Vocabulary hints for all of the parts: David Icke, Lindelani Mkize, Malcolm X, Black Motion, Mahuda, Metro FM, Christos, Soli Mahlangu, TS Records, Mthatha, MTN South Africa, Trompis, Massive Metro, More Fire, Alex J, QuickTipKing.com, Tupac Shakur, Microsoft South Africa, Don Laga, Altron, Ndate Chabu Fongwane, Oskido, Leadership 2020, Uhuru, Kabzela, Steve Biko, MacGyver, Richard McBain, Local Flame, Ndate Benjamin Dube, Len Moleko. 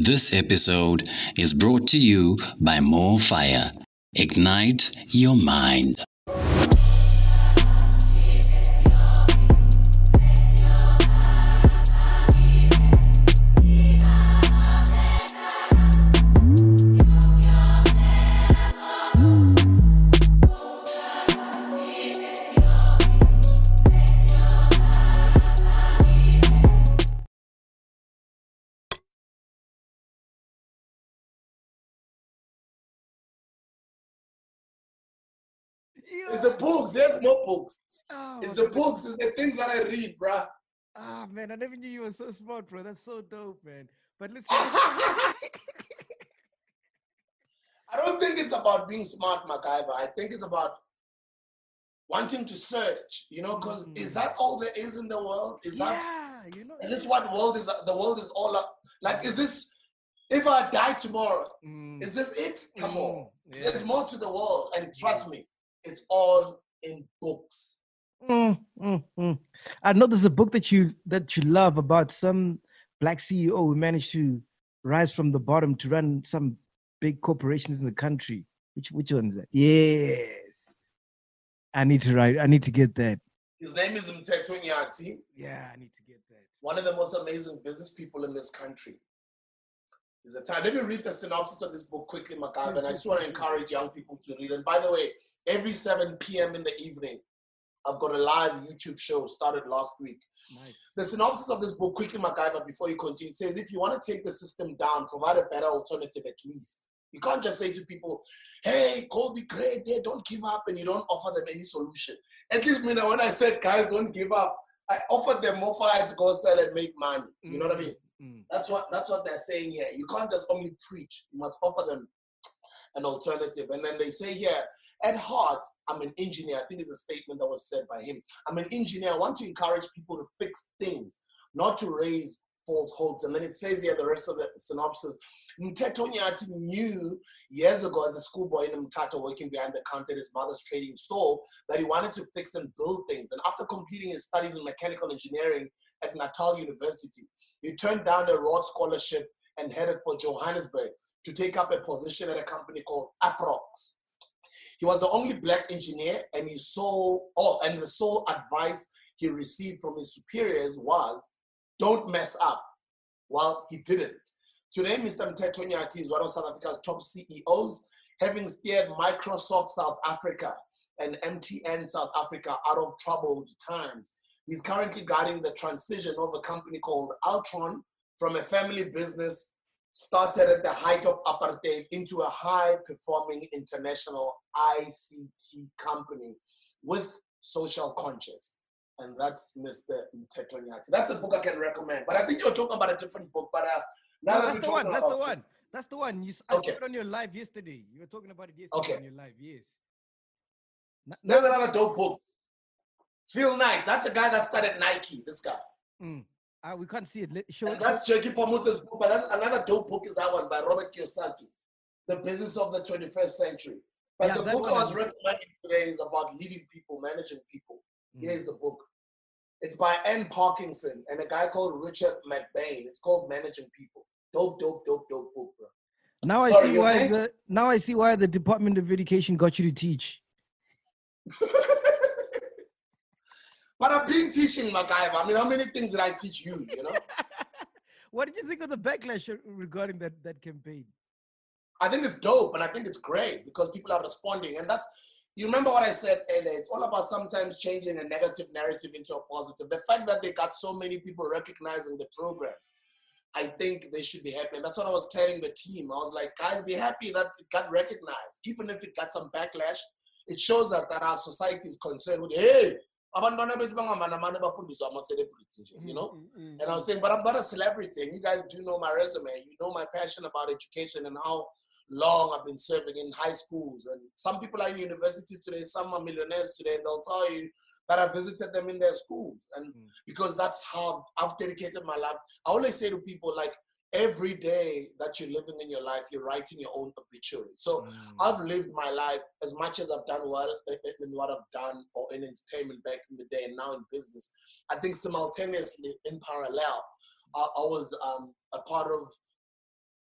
This episode is brought to you by More Fire. Ignite your mind. It's the books. There's more books. Oh, it's the books. It's the things that I read, bruh. Ah, man, I never knew you were so smart, bro. That's so dope, man. But listen. I don't think it's about being smart, MacGyver. I think it's about wanting to search, you know, because is that all there is in the world? Is that, you know, is this what world is? The world is all up. Like, is this, if I die tomorrow, is this it? Come on. Yeah. There's more to the world, and trust me. It's all in books. I know there's a book that you love about some black CEO who managed to rise from the bottom to run some big corporations in the country. Which one's that? Yes, I need to write. I need to get that. His name is Mteto Nyati. Yeah, I need to get that. One of the most amazing business people in this country. Is the time. Let me read the synopsis of this book quickly, Macabre, and I just want to encourage young people to read. And by the way, every 7 p.m. in the evening, I've got a live YouTube show started last week. Nice. The synopsis of this book, quickly, MacGyver, before you continue, says if you want to take the system down, provide a better alternative at least. You can't just say to people, hey, go be great, hey, don't give up, and you don't offer them any solution. At least when I said, guys, don't give up, I offered them more fire to go sell and make money. You know what I mean? That's what they're saying here. You can't just only preach. You must offer them an alternative. And then they say here, at heart, I'm an engineer. I think it's a statement that was said by him. I'm an engineer. I want to encourage people to fix things, not to raise false hopes. And then it says here, the rest of the synopsis, Mteto Nyati knew years ago as a schoolboy in Mthatha working behind the counter at his mother's trading store that he wanted to fix and build things. And after completing his studies in mechanical engineering at Natal University, he turned down a Rhodes Scholarship and headed for Johannesburg to take up a position at a company called Afrox. He was the only black engineer, and the sole advice he received from his superiors was, don't mess up. Well, he didn't. Today, Mr. Mteto Nyati is one of South Africa's top CEOs, having steered Microsoft South Africa and MTN South Africa out of troubled times. He's currently guiding the transition of a company called Altron from a family business started at the height of apartheid into a high-performing international ICT company with social conscience. And that's Mr. Mteto Nyati. That's a book I can recommend. But I think you're talking about a different book. But now no, that's the one. That's the one. That's the one. I saw it on your live yesterday. You were talking about it yesterday on your live. Yes. There's another dope book. Phil Knight, that's a guy that started Nike, this guy. We can't see it. That's Jackie Pomuta's book, but that's another dope book is that one by Robert Kiyosaki, The Business of the 21st Century. But the book I was recommending today is about leading people, managing people. Here's the book. It's by Ann Parkinson and a guy called Richard McBain. It's called Managing People. Dope book, bro. Now I see why the Department of Education got you to teach. But I've been teaching, MacGyver. I mean, how many things did I teach you, you know? What did you think of the backlash regarding that campaign? I think it's dope, and I think it's great because people are responding. And that's, you remember what I said earlier, it's all about sometimes changing a negative narrative into a positive. The fact that they got so many people recognizing the program, I think they should be happy. And that's what I was telling the team. I was like, guys, be happy that it got recognized. Even if it got some backlash, it shows us that our society is concerned with, hey, you know? And I was saying, but I'm not a celebrity, and you guys do know my resume, you know my passion about education and how long I've been serving in high schools. And some people are in universities today, some are millionaires today, and they'll tell you that I visited them in their schools. And because that's how I've dedicated my life. I always say to people, like, every day that you're living in your life, you're writing your own obituary. So I've lived my life as much as I've done well in what I've done or in entertainment back in the day and now in business. I think simultaneously in parallel, I was a part of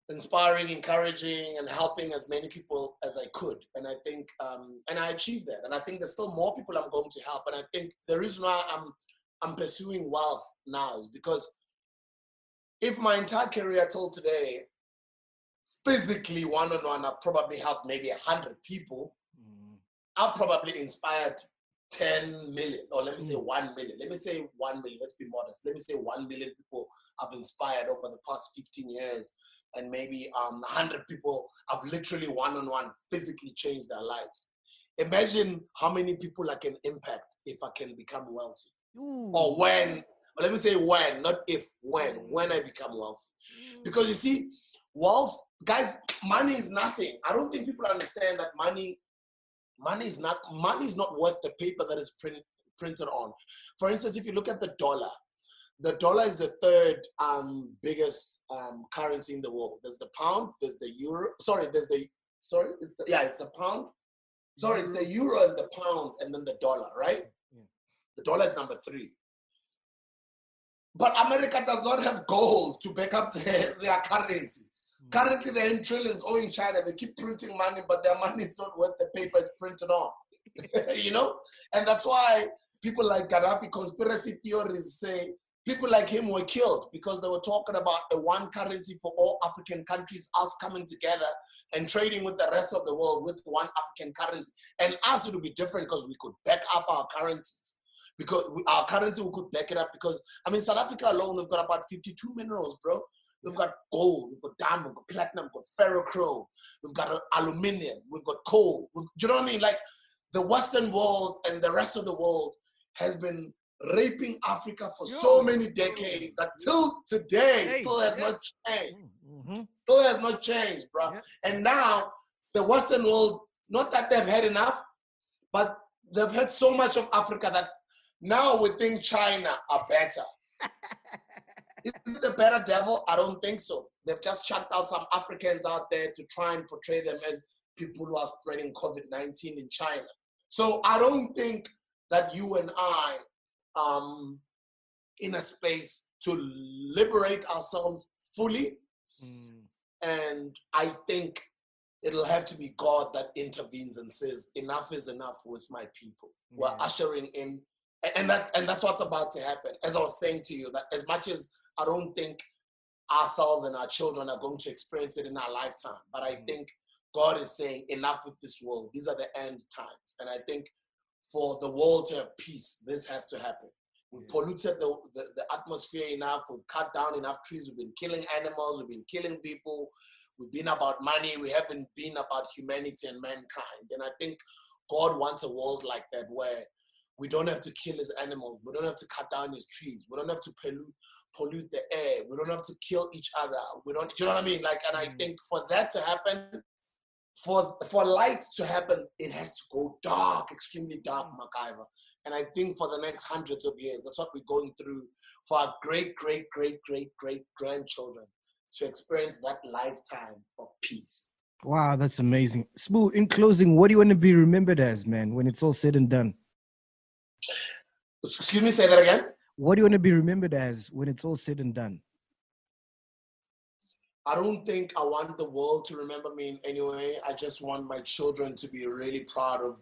inspiring, encouraging, and helping as many people as I could. And I think, and I achieved that. And I think there's still more people I'm going to help. And I think the reason why I'm pursuing wealth now is because if my entire career till today, physically one-on-one, I probably helped maybe 100 people. Mm. I probably inspired 10 million, or let me say 1 million. Let me say 1 million, let's be modest. Let me say 1 million people I've inspired over the past 15 years. And maybe 100 people I've literally one-on-one physically changed their lives. Imagine how many people I can impact if I can become wealthy. Ooh. Or when, but let me say when, not if, when I become wealthy. Because you see, wealth, guys, money is nothing. I don't think people understand that money is not worth the paper that is printed on. For instance, if you look at the dollar is the third biggest currency in the world. There's the pound, there's the euro. It's the euro and the pound, and then the dollar, right? Yeah. The dollar is number 3. But America does not have gold to back up their currency. Currently, they're in trillions owing China. They keep printing money, but their money is not worth the paper it's printed on. You know? And that's why people like Gaddafi, conspiracy theories say people like him were killed because they were talking about a one currency for all African countries, us coming together and trading with the rest of the world with one African currency. And us, it would be different because we could back up our currencies. Because our currency, we could back it up because, I mean, South Africa alone, we've got about 52 minerals, bro. We've got gold, we've got diamond, we've got platinum, we've got ferrochrome, we've got aluminium, we've got coal. Do you know what I mean? Like, the Western world and the rest of the world has been raping Africa for so many decades that till today still has not changed. Mm-hmm. Still has not changed, bro. Yeah. And now, the Western world, not that they've had enough, but they've had so much of Africa that now we think China are better. Is it a better devil? I don't think so. They've just chucked out some Africans out there to try and portray them as people who are spreading COVID-19 in China. So I don't think that you and I are in a space to liberate ourselves fully. Mm. And I think it'll have to be God that intervenes and says, enough is enough with my people. Mm. We're ushering in. And that's what's about to happen. As I was saying to you, that as much as I don't think ourselves and our children are going to experience it in our lifetime, but I think God is saying, enough with this world. These are the end times. And I think for the world to have peace, this has to happen. We've polluted the atmosphere enough. We've cut down enough trees. We've been killing animals. We've been killing people. We've been about money. We haven't been about humanity and mankind. And I think God wants a world like that where we don't have to kill his animals. We don't have to cut down his trees. We don't have to pollute the air. We don't have to kill each other. We don't, do you know what I mean? Like, and I think for that to happen, for light to happen, it has to go dark, extremely dark, MacGyver. And I think for the next hundreds of years, that's what we're going through for our great, great, great, great, great grandchildren to experience that lifetime of peace. Wow, that's amazing. Smoo, in closing, what do you want to be remembered as, man, when it's all said and done? Excuse me, say that again. What do you want to be remembered as when it's all said and done? I don't think I want the world to remember me in any way. I just want my children to be really proud of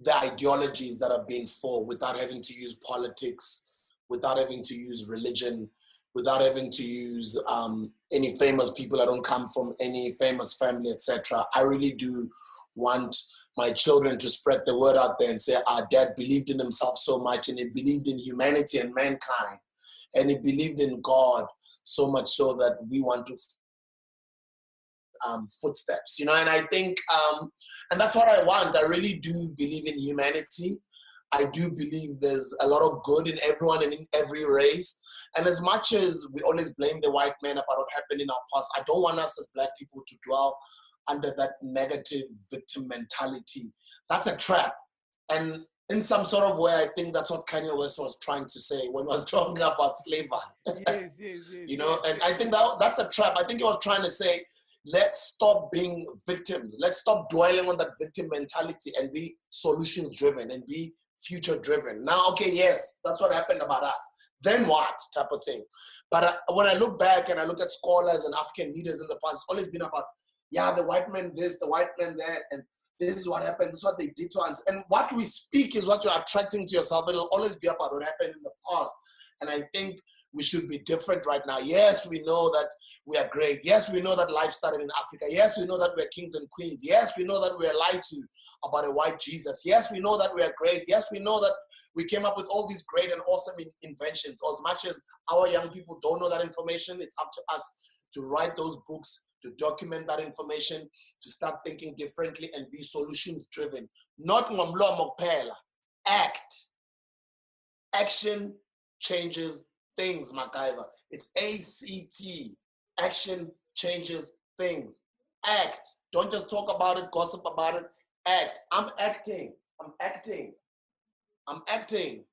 the ideologies that I've been for without having to use politics, without having to use religion, without having to use any famous people. I don't come from any famous family, etc. I really do want my children to spread the word out there and say, our dad believed in himself so much, and he believed in humanity and mankind, and he believed in God so much so that we want to footsteps, you know. And I think, and that's what I want. I really do believe in humanity. I do believe there's a lot of good in everyone and in every race. And as much as we always blame the white man about what happened in our past, I don't want us as black people to dwell under that negative victim mentality. That's a trap. And in some sort of way, I think that's what Kanye West was trying to say when he was talking about slavery. Yes, you know, and I think that's a trap. I think he was trying to say, let's stop being victims. Let's stop dwelling on that victim mentality and be solutions driven and be future driven. Now, okay, yes, that's what happened about us. then what type of thing. But when I look back and I look at scholars and African leaders in the past, it's always been about, yeah, the white man this, the white man that, and this is what happened, this is what they did to us. And what we speak is what you're attracting to yourself. It'll always be about what happened in the past. And I think we should be different right now. Yes, we know that we are great. Yes, we know that life started in Africa. Yes, we know that we're kings and queens. Yes, we know that we're lied to about a white Jesus. Yes, we know that we are great. Yes, we know that we came up with all these great and awesome inventions. As much as our young people don't know that information, it's up to us to write those books, to document that information, to start thinking differently and be solutions driven. Not ngomlomo kuphela. Act. Action changes things, MacGyver. It's ACT. Action changes things. Act. Don't just talk about it, gossip about it. Act. I'm acting. I'm acting. I'm acting.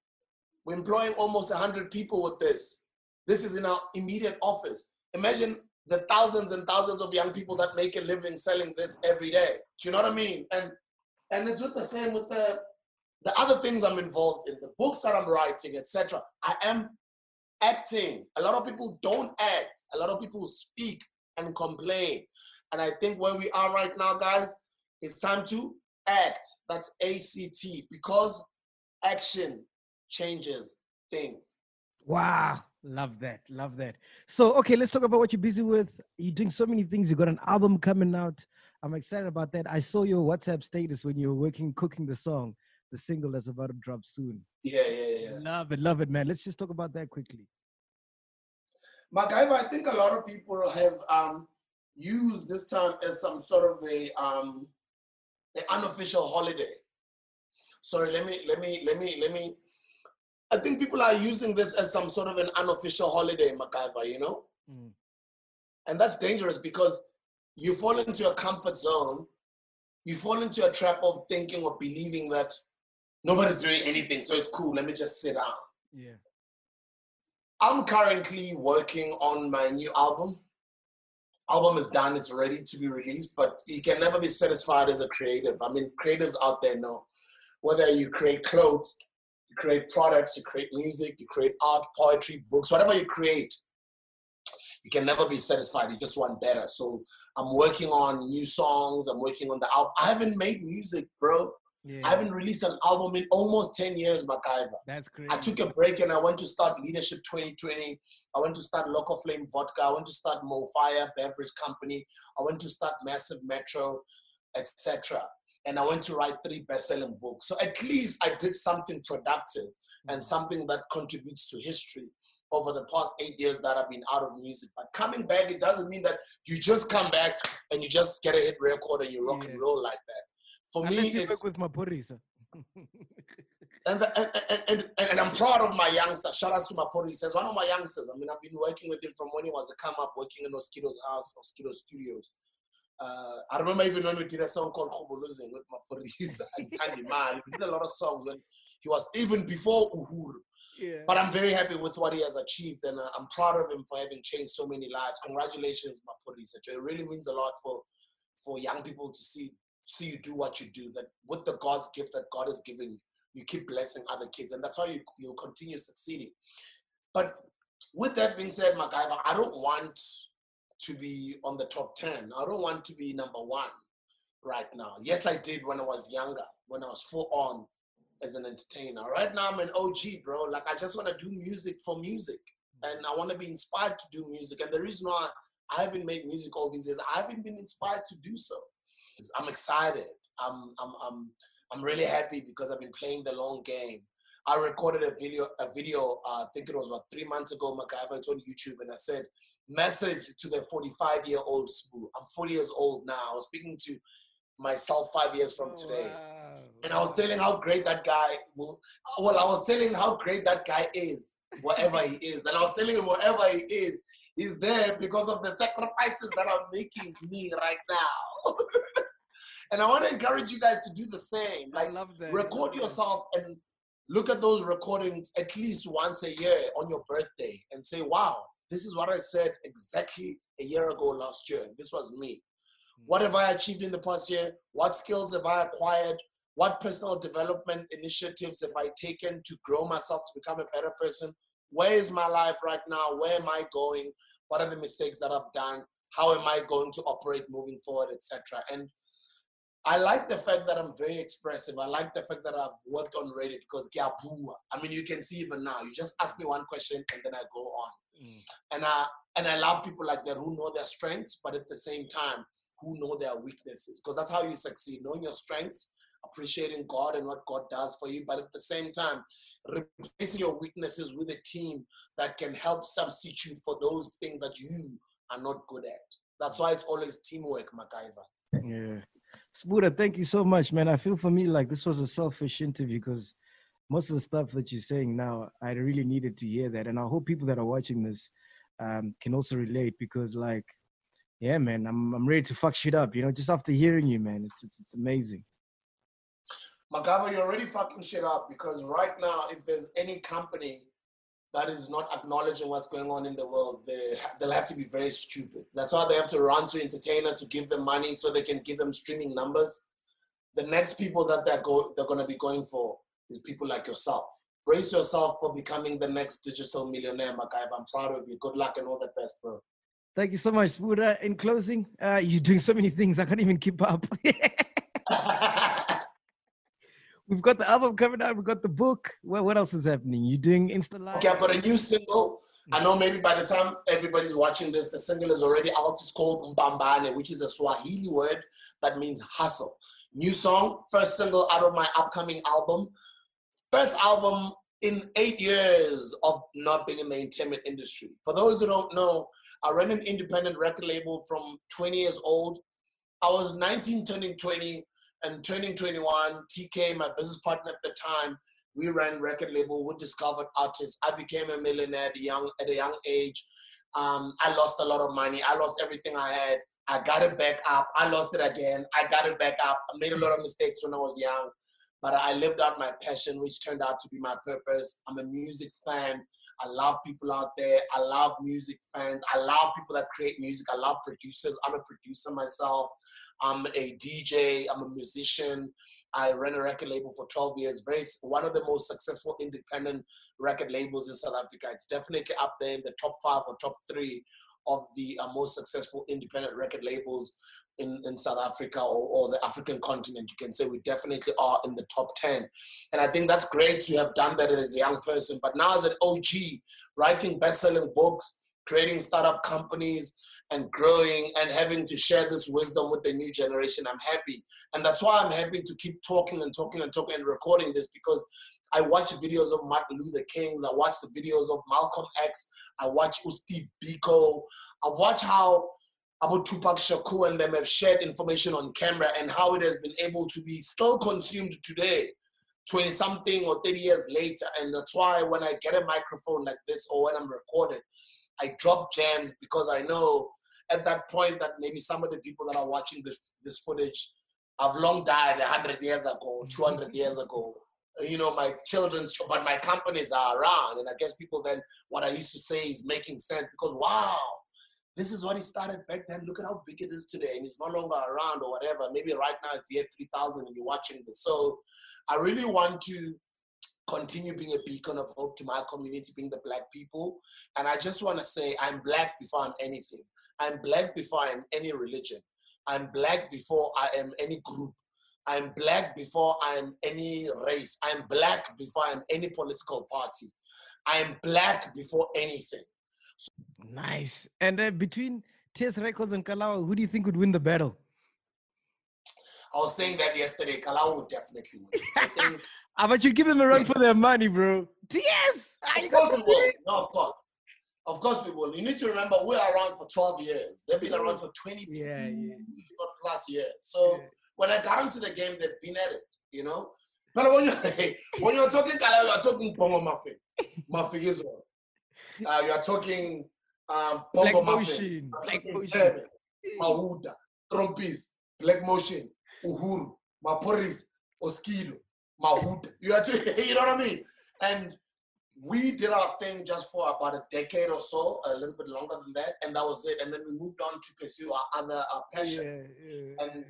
We're employing almost 100 people with this. This is in our immediate office. Imagine the thousands and thousands of young people that make a living selling this every day. Do you know what I mean? And it's with the same with the other things I'm involved in, the books that I'm writing, etc. I am acting. A lot of people don't act. A lot of people speak and complain. And I think where we are right now, guys, it's time to act. That's ACT, because action changes things. Wow. Love that. Love that. So, okay, let's talk about what you're busy with. You're doing so many things. You got an album coming out. I'm excited about that. I saw your WhatsApp status when you were working, cooking the song, the single that's about to drop soon. Yeah. Love it, man. Let's just talk about that quickly. MacGyver, I think a lot of people have used this time as some sort of an unofficial holiday. Sorry, let me. I think people are using this as some sort of an unofficial holiday, MacGyver, you know? Mm. And that's dangerous because you fall into a comfort zone. You fall into a trap of thinking or believing that nobody's doing anything, so it's cool. Let me just sit down. Yeah. I'm currently working on my new album. Album is done. It's ready to be released, but you can never be satisfied as a creative. I mean, creatives out there know. Whether you create clothes, you create products, you create music, you create art, poetry, books, whatever you create, you can never be satisfied. You just want better. So I'm working on new songs. I'm working on the album. I haven't made music, bro. Yeah. I haven't released an album in almost 10 years, MacGyver. That's crazy. I took a break and I went to start Leadership 2020. I went to start Local Flame Vodka. I went to start Mo Fire Beverage Company. I went to start Massive Metro, etc. And I went to write 3 best-selling books. So at least I did something productive and something that contributes to history over the past 8 years that I've been out of music. But coming back, it doesn't mean that you just come back and you just get a hit record and you rock and roll like that. For me, it's... with Maphorisa. and I'm proud of my youngster. Shout out to Maphorisa. He's one of my youngsters. I mean, I've been working with him from when he was a come-up, working in Oskido's house, Mosquito Studios. I remember even when we did a song called Khobolozing with Maphorisa and Tandy Man. We did a lot of songs when he was, even before Uhuru. Yeah. But I'm very happy with what he has achieved, and I'm proud of him for having changed so many lives. Congratulations, Maphorisa. It really means a lot for young people to see you do what you do, that with the God's gift that God has given you, you keep blessing other kids, and that's how you'll continue succeeding. But with that being said, MacGyver, I don't want to be on the top 10. I don't want to be number 1 right now. Yes, I did when I was younger, when I was full on as an entertainer. Right now, I'm an OG, bro. Like, I just want to do music for music, and I want to be inspired to do music. And the reason why I haven't made music all these years, I haven't been inspired to do so. I'm excited. I'm really happy because I've been playing the long game. I recorded a video. I think it was about 3 months ago, MacGyver. It's on YouTube, and I said, "Message to the 45-year-old school." I'm 40 years old now. I was speaking to myself 5 years from today, and I was telling how great that guy will. Well, I was telling how great that guy is, whatever he is, and I was telling him whatever he is. He's there because of the sacrifices that are making me right now. And I want to encourage you guys to do the same. Like, I love that. Record yourself and look at those recordings at least once a year on your birthday and say, wow, this is what I said exactly a year ago last year. This was me. What have I achieved in the past year? What skills have I acquired? What personal development initiatives have I taken to grow myself to become a better person? where is my life right now? Where am I going? What are the mistakes that I've done? How am I going to operate moving forward, etc.? And I like the fact that I'm very expressive. I like the fact that I've worked on Reddit because I mean, you can see even now, you just ask me one question and then I go on. Mm. And I love people like that who know their strengths, but at the same time, who know their weaknesses, because that's how you succeed, knowing your strengths, appreciating God and what God does for you, but at the same time, replacing your weaknesses with a team that can help substitute for those things that you are not good at. That's why it's always teamwork, MacGyver. Yeah. Spuda, thank you so much, man. I feel for me like this was a selfish interview because most of the stuff that you're saying now, I really needed to hear that. And I hope people that are watching this can also relate because, like, yeah, man, I'm ready to fuck shit up, you know, just after hearing you, man. It's amazing. Magava, you're already fucking shit up because right now, if there's any company that is not acknowledging what's going on in the world, they'll have to be very stupid. That's why they have to run to entertainers to give them money so they can give them streaming numbers. The next people that they're going to be going for is people like yourself. Brace yourself for becoming the next digital millionaire, Magava. I'm proud of you. Good luck and all the best, bro. Thank you so much, Spuda. In closing, you're doing so many things. I can't even keep up. We've got the album coming out. We've got the book. Well, what else is happening? You're doing Insta Live? Okay, I've got a new single. I know maybe by the time everybody's watching this, the single is already out. It's called Mbambane, which is a Swahili word that means hustle. New song, first single out of my upcoming album. First album in 8 years of not being in the entertainment industry. For those who don't know, I ran an independent record label from 20 years old. I was 19 turning 20 and turning 21. TK, my business partner at the time, we ran record label with discovered artists. I became a millionaire at a young age. I lost a lot of money. I lost everything I had. I got it back up. I lost it again. I got it back up. I made a lot of mistakes when I was young, but I lived out my passion, which turned out to be my purpose. I'm a music fan. I love people out there. I love music fans. I love people that create music. I love producers. I'm a producer myself. I'm a DJ. I'm a musician. I ran a record label for 12 years. One of the most successful independent record labels in South Africa. It's definitely up there in the top 5 or top 3 of the most successful independent record labels in South Africa or the African continent. You can say we definitely are in the top 10. And I think that's great to have done that as a young person. But now as an OG, writing best-selling books, creating startup companies, and growing and having to share this wisdom with the new generation, I'm happy. And that's why I'm happy to keep talking and recording this, because I watch videos of Martin Luther King's, I watch the videos of Malcolm X, I watch Steve Biko, I watch how about Tupac Shakur and them have shared information on camera and how it has been able to be still consumed today, 20-something or 30 years later. And that's why when I get a microphone like this or when I'm recorded, I drop jams, because I know at that point that maybe some of the people that are watching this footage have long died 100 years ago, 200 years ago. You know, my children's, but my companies are around. And I guess people then, what I used to say is making sense, because wow, this is what he started back then. Look at how big it is today. And it's no longer around or whatever. Maybe right now it's year 3000 and you're watching this. So I really want to continue being a beacon of hope to my community, being the Black people. And I just want to say I'm Black before I'm anything. I'm Black before I'm any religion. I'm Black before I am any group. I'm Black before I'm any race. I'm Black before I'm any political party. I'm Black before anything. So, nice. And between TS Records and Kalawa, who do you think would win the battle? I was saying that yesterday. Kalawa would definitely win. But you give them a run for their money, bro. TS! Of course we will. No, of course. Of course we will. You need to remember, we're around for 12 years. They've been around for 20 plus years. So when I got into the game, they've been at it, you know? But when you're talking Kalawa, you're talking Bongo Muffin. Muffin is one. You're talking Bongo Muffin, Black Motion, Mahuda, Trompis, Black Motion, Uhuru, Maphorisa, Oskido, Mahuda. You know what I mean? And we did our thing just for about a decade or so, a little bit longer than that, and that was it. And then we moved on to pursue our other passion. Yeah. And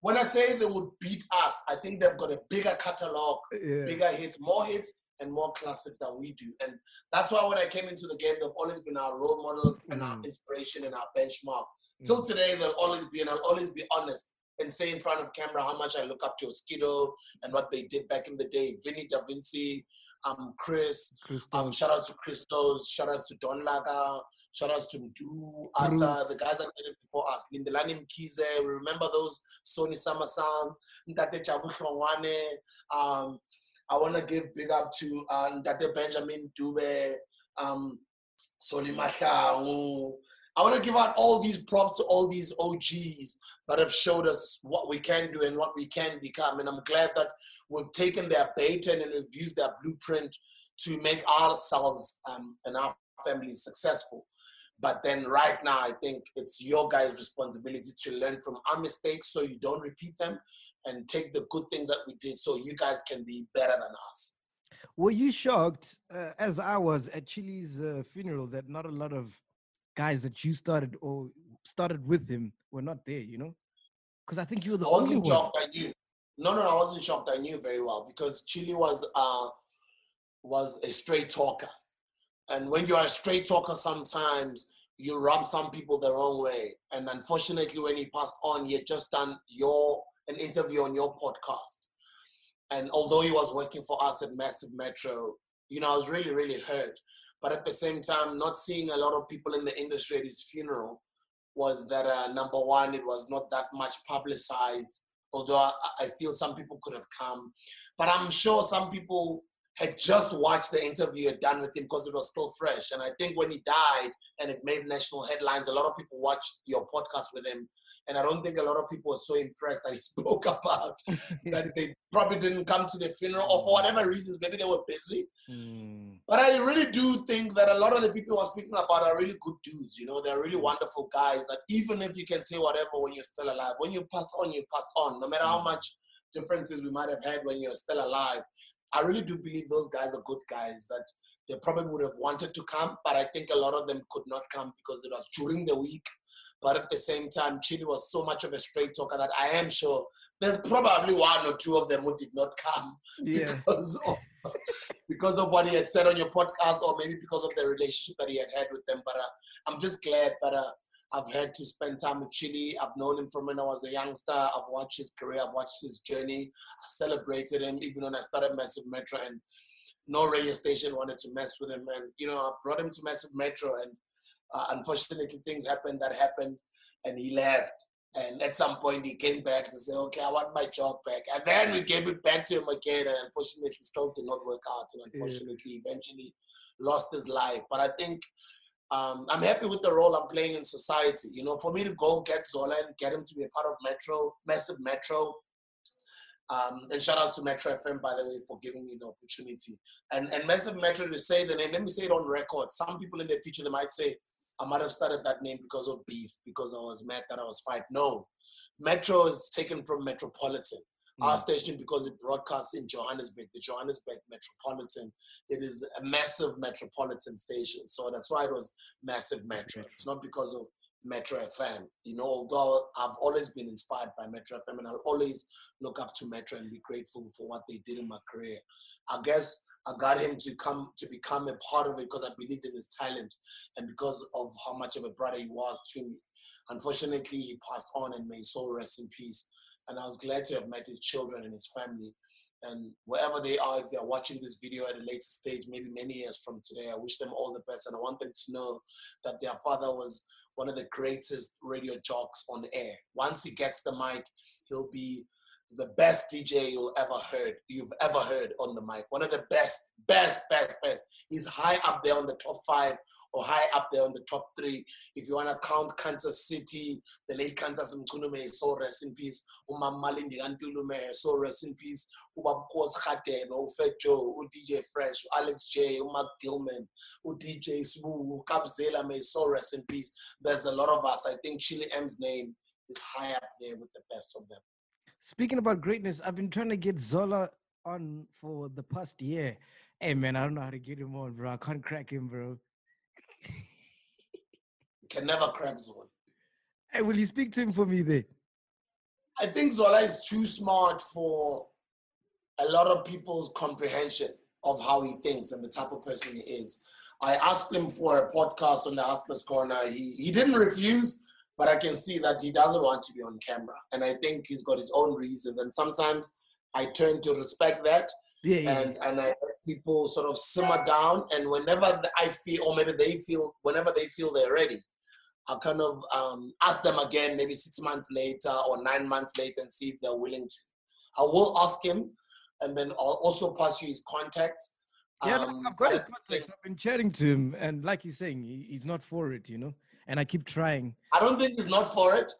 when I say they would beat us, I think they've got a bigger catalog, bigger hits, more hits, and more classics than we do. And that's why when I came into the game, they've always been our role models and our inspiration and our benchmark. Till today, they'll always be, and I'll always be honest and say in front of camera how much I look up to Oskido and what they did back in the day. Vinny Da Vinci, Chris, shout outs to Christos, shout outs to Don Laga, shout outs to Mdu, Arthur, the guys that did it before us, Lindelani Mkize, remember those Sony Summer Sounds, Ndate Chabu Fongwane. I want to give big up to Ndate Benjamin Dube, Soli Mahlangu. I want to give out all these props to all these OGs that have showed us what we can do and what we can become. And I'm glad that we've taken their baton and we've used their blueprint to make ourselves and our families successful. But then right now, I think it's your guys' responsibility to learn from our mistakes so you don't repeat them, and take the good things that we did so you guys can be better than us. Were you shocked, as I was, at Chilli's funeral that not a lot of guys that you started or started with him were not there, you know? Because I think you were the only one. I wasn't shocked, I knew. No, I wasn't shocked. I knew very well because Chilli was a straight talker. And when you are a straight talker, sometimes you rub some people the wrong way. And unfortunately, when he passed on, he had just done an interview on your podcast. And although he was working for us at Massive Metro, you know, I was really, really hurt. But at the same time, not seeing a lot of people in the industry at his funeral was that, number one, it was not that much publicized, although I feel some people could have come. But I'm sure some people had just watched the interview I'd done with him because it was still fresh. And I think when he died and it made national headlines, a lot of people watched your podcast with him. And I don't think a lot of people were so impressed that he spoke about that they probably didn't come to the funeral or for whatever reasons, maybe they were busy. But I really do think that a lot of the people who are speaking about are really good dudes. You know, they're really wonderful guys that even if you can say whatever when you're still alive, when you passed on, you passed on. No matter how much differences we might have had when you're still alive, I really do believe those guys are good guys that they probably would have wanted to come, but I think a lot of them could not come because it was during the week. But at the same time, Chilli was so much of a straight talker that I am sure there's probably one or two of them who did not come because of what he had said on your podcast or maybe because of the relationship that he had with them. But I'm just glad that I've had to spend time with Chilli. I've known him from when I was a youngster. I've watched his career. I've watched his journey. I celebrated him even when I started Massive Metro and no radio station wanted to mess with him. And, you know, I brought him to Massive Metro and unfortunately things happened that happened and he left. And at some point he came back to say, okay, I want my job back. And then we gave it back to him again and unfortunately still did not work out. And unfortunately eventually lost his life. But I think I'm happy with the role I'm playing in society. You know, for me to go get Zola and get him to be a part of Metro, Massive Metro, and shout outs to Metro FM, by the way, for giving me the opportunity. And Massive Metro, to say the name, let me say it on record. Some people in the future, they might say, I might have started that name because of beef, because I was mad that I was fighting. No, Metro is taken from Metropolitan. Our station, because it broadcasts in Johannesburg, the Johannesburg Metropolitan, it is a massive metropolitan station. So that's why it was Massive Metro. It's not because of Metro FM. You know, although I've always been inspired by Metro FM and I'll always look up to Metro and be grateful for what they did in my career. I guess I got him to become a part of it because I believed in his talent and because of how much of a brother he was to me. Unfortunately, he passed on and may his soul rest in peace. And I was glad to have met his children and his family. And wherever they are, if they're watching this video at a later stage, maybe many years from today, I wish them all the best. And I want them to know that their father was one of the greatest radio jocks on air. Once he gets the mic, he'll be the best DJ you've ever heard on the mic. One of the best. He's high up there on the top 5 or high up there on the top 3. If you want to count Kansas City, the late Kansas Mtulume, so rest in peace. Malindi Antulume, so rest in peace. Ubabkos Khaten, Ufejo, DJ Fresh, Alex J, Mark Gilman, DJ Smooth, Kabzela May, so rest in peace. There's a lot of us. I think Chilli M's name is high up there with the best of them. Speaking about greatness, I've been trying to get Zola on for the past year. Hey, man, I don't know how to get him on, bro. I can't crack him, bro. Can never crack Zola. Hey, will you speak to him for me there? I think Zola is too smart for a lot of people's comprehension. of how he thinks and the type of person he is. I asked him for a podcast on the Hustler's Corner. He didn't refuse, but I can see that he doesn't want to be on camera. And I think he's got his own reasons. And sometimes I turn to respect that. And I let people sort of simmer down. And whenever I feel, or maybe they feel, whenever they feel they're ready, I kind of ask them again, maybe 6 months later or 9 months later, and see if they're willing to. I will ask him, and then I'll also pass you his contacts. Yeah, I've got his contacts. I've been chatting to him, and like you're saying, he's not for it, you know. And I keep trying. I don't think he's not for it.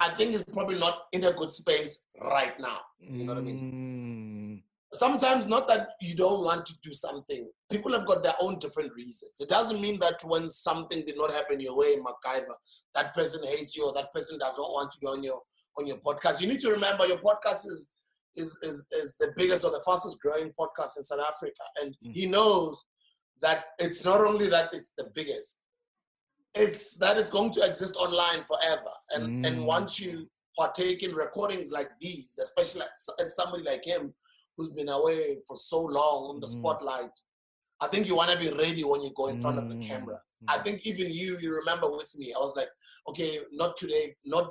I think he's probably not in a good space right now. You know what I mean? Sometimes, not that you don't want to do something. People have got their own different reasons. It doesn't mean that when something did not happen your way, MacGyver, that person hates you or that person does not want to be on your podcast. You need to remember your podcast is the biggest or the fastest growing podcast in South Africa. And he knows that it's not only that it's the biggest, it's that it's going to exist online forever. And and once you partake in recordings like these, especially as somebody like him who's been away for so long on the spotlight, I think you want to be ready when you go in front of the camera. I think even you remember with me, I was like, okay, not today, not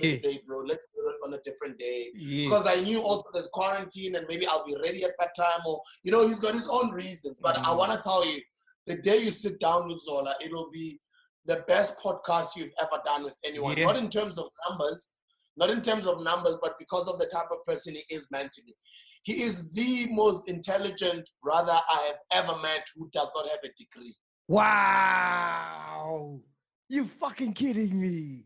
this day, bro. Let's do it on a different day. Because I knew also that quarantine and maybe I'll be ready at that time, or, you know, he's got his own reasons. But I want to tell you, the day you sit down with Zola, it'll be the best podcast you've ever done with anyone. Not in terms of numbers, but because of the type of person he is mentally. He is the most intelligent brother I have ever met who does not have a degree. Wow. You're fucking kidding me.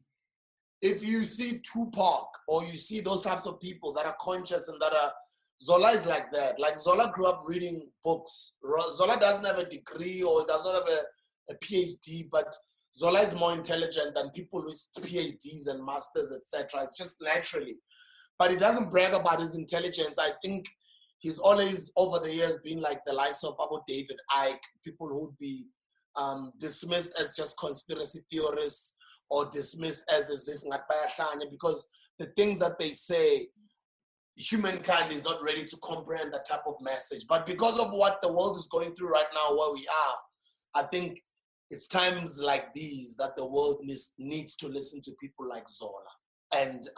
If you see Tupac or you see those types of people that are conscious and that are, Zola is like that. Like, Zola grew up reading books. Zola doesn't have a degree or does not have a PhD, but Zola is more intelligent than people with PhDs and masters, etc. It's just naturally. But he doesn't brag about his intelligence. I think he's always, over the years, been like the likes of Abu David Icke, people who'd be dismissed as just conspiracy theorists or dismissed as if because the things that they say, humankind is not ready to comprehend that type of message. But because of what the world is going through right now, where we are, I think it's times like these that the world needs to listen to people like Zola. And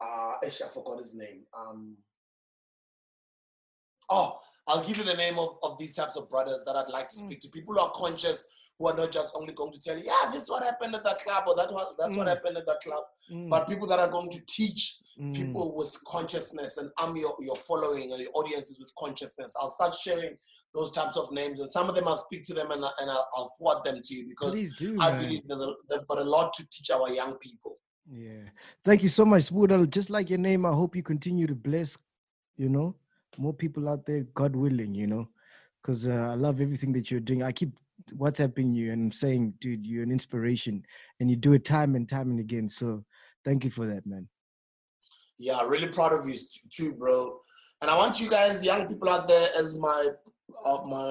I forgot his name. I'll give you the name of these types of brothers that I'd like to speak to. People who are conscious, who are not just only going to tell you, yeah, this is what happened at that club, or that's what happened at that club. But people that are going to teach people with consciousness and arm your following and your audiences with consciousness. I'll start sharing those types of names, and some of them I'll speak to them and I'll forward them to you, because I believe there's got a lot to teach our young people. Yeah. Thank you so much, Spoodle. Just like your name, I hope you continue to bless, you know, more people out there, God willing, you know, because I love everything that you're doing. I keep WhatsApping you and saying, dude, you're an inspiration, and you do it time and again. So thank you for that, man. Yeah, really proud of you too, bro. And I want you guys, young people out there, as my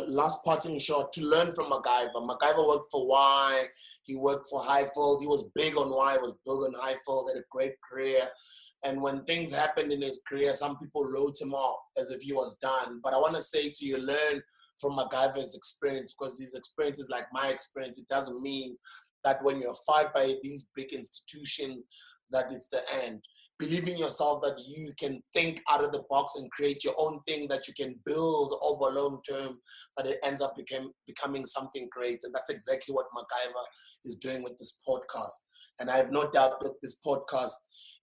last parting shot, to learn from MacGyver. MacGyver worked for Y. He worked for Highfield. He was big on Y, was big on Highfield, had a great career. And when things happened in his career, some people wrote him off as if he was done. But I want to say to you, learn from MacGyver's experience, because his experience is like my experience. It doesn't mean that when you're fired by these big institutions, that it's the end. Believe in yourself that you can think out of the box and create your own thing that you can build over long term, that it ends up becoming something great. And that's exactly what MacGyver is doing with this podcast. And I have no doubt that this podcast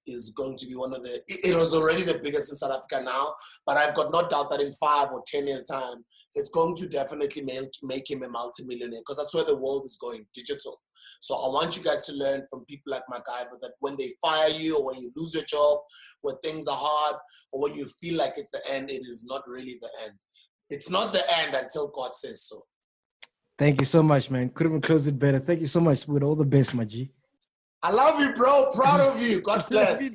is going to be one of the, it was already the biggest in South Africa now, but I've got no doubt that in 5 or 10 years time, it's going to definitely make him a multimillionaire, because that's where the world is going, digital. So I want you guys to learn from people like MacGyver, that when they fire you, or when you lose your job, when things are hard, or when you feel like it's the end, it is not really the end. It's not the end until God says so. Thank you so much, man. Couldn't have closed it better. Thank you so much. With all the best, my G. I love you, bro. Proud of you. God bless.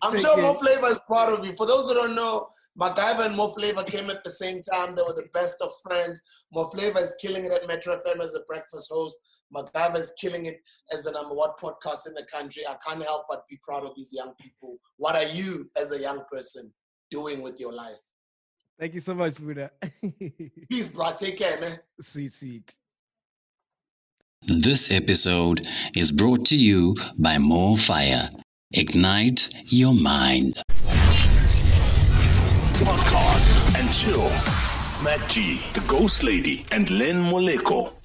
I'm sure Mo Flavor is proud of you. For those who don't know, MacGyver and Mo Flavor came at the same time. They were the best of friends. Mo Flavor is killing it at Metro FM as a breakfast host. MacGyver is killing it as the #1 podcast in the country. I can't help but be proud of these young people. What are you as a young person? doing with your life. Thank you so much, Buddha. Peace, bro. Take care, man. Sweet. This episode is brought to you by More Fire. Ignite your mind. Podcast and chill. Matt G, the Ghost Lady, and Len Moleko.